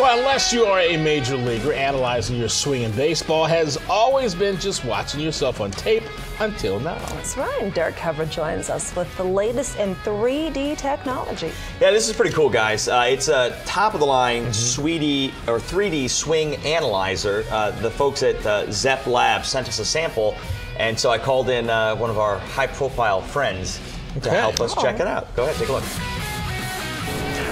Well, unless you are a major leaguer, analyzing your swing in baseball has always been just watching yourself on tape until now. That's right. And Derek Evra joins us with the latest in 3D technology. Yeah, this is pretty cool, guys. It's a top-of-the-line 3D swing analyzer. The folks at Zepp Labs sent us a sample, and so I called in one of our high-profile friends to help us check it out. Go ahead, take a look.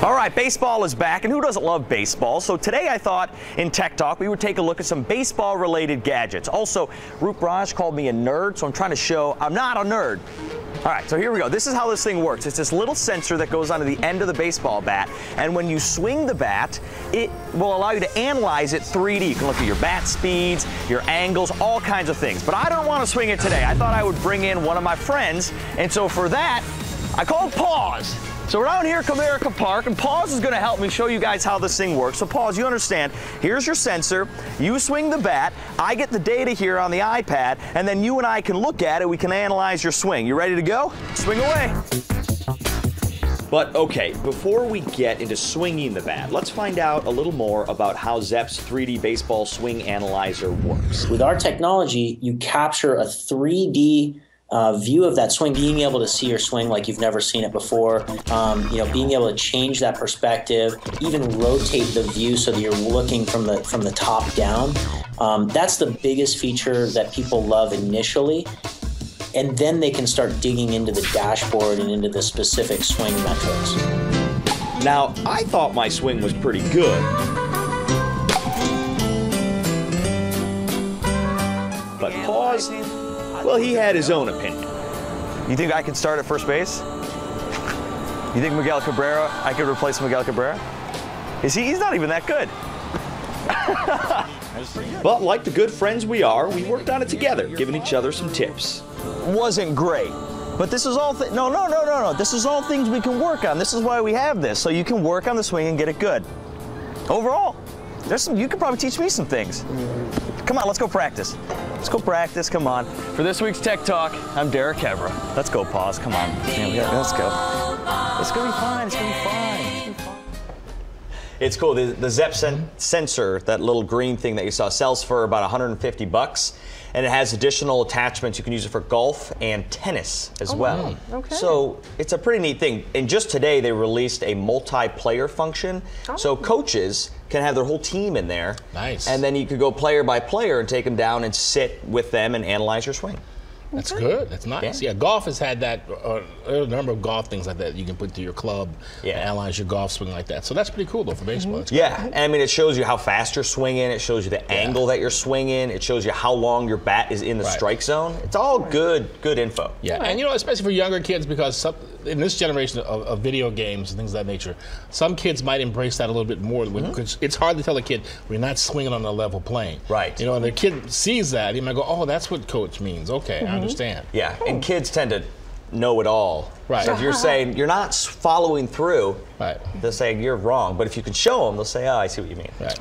All right, baseball is back, and who doesn't love baseball? So today I thought in Tech Talk we would take a look at some baseball-related gadgets. Also, Root Raj called me a nerd, so I'm trying to show I'm not a nerd. All right, so here we go. This is how this thing works. It's this little sensor that goes onto the end of the baseball bat, and when you swing the bat, it will allow you to analyze it 3D. You can look at your bat speeds, your angles, all kinds of things. But I don't want to swing it today. I thought I would bring in one of my friends, and so for that, I called Paws. So we're down here at Comerica Park, and Paws is going to help me show you guys how this thing works. So Paws, you understand, here's your sensor, you swing the bat, I get the data here on the iPad, and then you and I can look at it, we can analyze your swing. You ready to go? Swing away. But okay, before we get into swinging the bat, let's find out a little more about how Zepp's 3D baseball swing analyzer works. With our technology, you capture a 3D view of that swing, being able to see your swing like you've never seen it before, you know, being able to change that perspective, even rotate the view so that you're looking from the top down. That's the biggest feature that people love initially, and then they can start digging into the dashboard and into the specific swing metrics. Now, I thought my swing was pretty good, but Paws, well, he had his own opinion. You think I can start at first base? You think Miguel Cabrera, I could replace Miguel Cabrera? He's not even that good. But like the good friends we are, we worked on it together, giving each other some tips. Wasn't great. But this is all, no. This is all things we can work on. This is why we have this. So you can work on the swing and get it good. Overall, there's some, you could probably teach me some things. Come on, let's go practice. Let's go practice, come on. For this week's Tech Talk, I'm Derek Evra. Let's go, Paws, come on. Man, let's go. It's gonna be fine, it's gonna be fine. It's cool, the Zepp sensor, that little green thing that you saw, sells for about 150 bucks. And it has additional attachments. You can use it for golf and tennis as well. Wow. Okay. So it's a pretty neat thing. And just today they released a multiplayer function. Oh. So coaches can have their whole team in there. Nice. And then you could go player by player and take them down and sit with them and analyze your swing. That's good. That's nice. Yeah, golf has had that, a number of golf things like that you can put through your club and analyze your golf swing like that. So that's pretty cool, though, for baseball. Yeah, and I mean, it shows you how fast you're swinging. It shows you the angle that you're swinging. It shows you how long your bat is in the strike zone. It's all good info. Yeah, and you know, especially for younger kids, because in this generation of video games and things of that nature, some kids might embrace that a little bit more, because it's hard to tell a kid, we're not swinging on a level plane. Right. You know, and the kid sees that, he might go, oh, that's what coach means. Okay. I understand. Yeah, and kids tend to know it all. Right. So if you're saying you're not following through, they'll say you're wrong. But if you can show them, they'll say, oh, I see what you mean. Right.